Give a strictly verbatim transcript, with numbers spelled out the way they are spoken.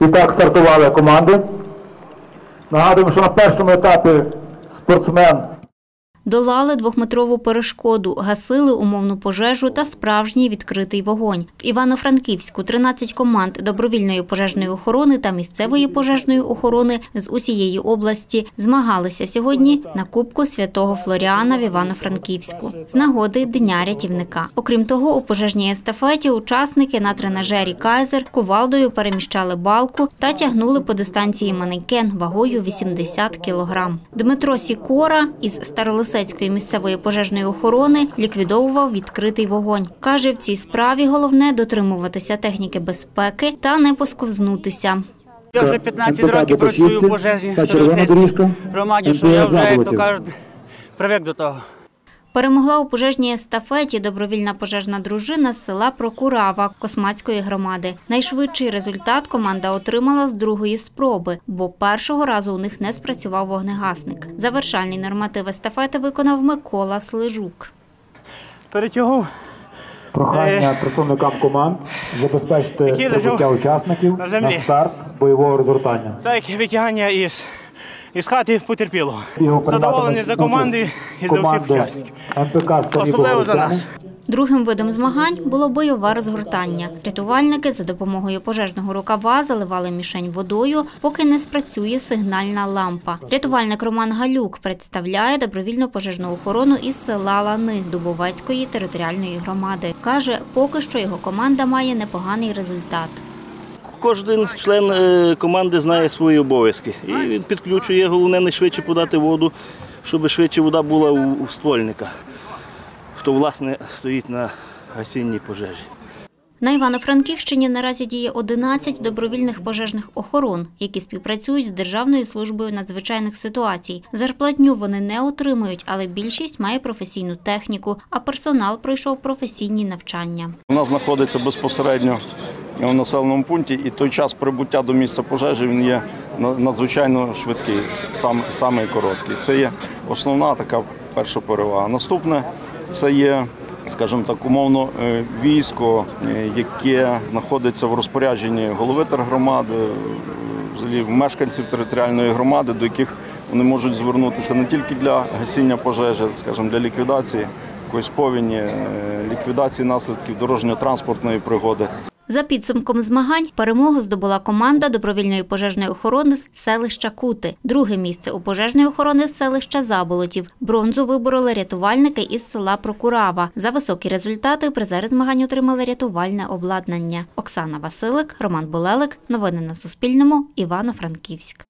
І так стартували команди. Нагадуємо, що на першому етапі спортсмен долали двохметрову перешкоду, гасили умовну пожежу та справжній відкритий вогонь. В Івано-Франківську тринадцять команд добровільної пожежної охорони та місцевої пожежної охорони з усієї області змагалися сьогодні на Кубку Святого Флоріана в Івано-Франківську з нагоди Дня рятівника. Окрім того, у пожежній естафеті учасники на тренажері «Кайзер» кувалдою переміщали балку та тягнули по дистанції манекен вагою вісімдесят кілограм. Дмитро Сікора із Старолисецького Лисецької місцевої пожежної охорони ліквідовував відкритий вогонь. Каже, в цій справі головне дотримуватися техніки безпеки та не посковзнутися. Я вже п'ятнадцять років працюю в пожежній Старолисецькій громаді, що я вже, як то кажуть, привик до того. Перемогла у пожежній естафеті добровільна пожежна дружина з села Прокурава Косматської громади. Найшвидший результат команда отримала з другої спроби, бо першого разу у них не спрацював вогнегасник. Завершальний норматив естафети виконав Микола Слежук. Перетягнув. Прохання представникам команд забезпечити прибуття учасників на, на старт бойового розгортання. Це витягання із... із хати потерпілого. Задоволені за команди і за всіх учасників. Особливо за нас. Другим видом змагань було бойове розгортання. Рятувальники за допомогою пожежного рукава заливали мішень водою, поки не спрацює сигнальна лампа. Рятувальник Роман Галюк представляє добровільну пожежну охорону із села Лани Дубувацької територіальної громади. Каже, поки що його команда має непоганий результат. Кожен член команди знає свої обов'язки і він підключує, головне не швидше подати воду, щоб швидше вода була у ствольника, хто, власне, стоїть на гасінній пожежі. На Івано-Франківщині наразі діє одинадцять добровільних пожежних охорон, які співпрацюють з Державною службою надзвичайних ситуацій. Зарплатню вони не отримують, але більшість має професійну техніку, а персонал пройшов професійні навчання. У нас знаходиться безпосередньо в населеному пункті, і той час прибуття до місця пожежі він є надзвичайно швидкий, сам, саме короткий. Це є основна така перша перевага. Наступне – це є, скажімо так, умовно військо, яке знаходиться в розпорядженні голови тергромади, взагалі мешканців територіальної громади, до яких вони можуть звернутися не тільки для гасіння пожежі, скажімо, для ліквідації якоїсь повені, ліквідації наслідків дорожньо-транспортної пригоди. За підсумком змагань перемогу здобула команда добровільної пожежної охорони з селища Кути. Друге місце у пожежної охорони з селища Заболотів. Бронзу вибороли рятувальники із села Прокурава. За високі результати призери змагань отримали рятувальне обладнання. Оксана Василик, Роман Булелик. Новини на Суспільному. Івано-Франківськ.